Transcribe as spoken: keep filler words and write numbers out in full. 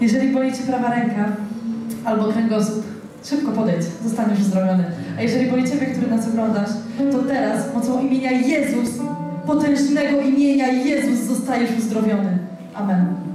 Jeżeli boli Cię prawa ręka albo kręgosłup, szybko podejdź, zostaniesz uzdrowiony. A jeżeli boli Ciebie, który nas oglądasz, to teraz mocą imienia Jezus, potężnego imienia Jezus, zostajesz uzdrowiony. Amen.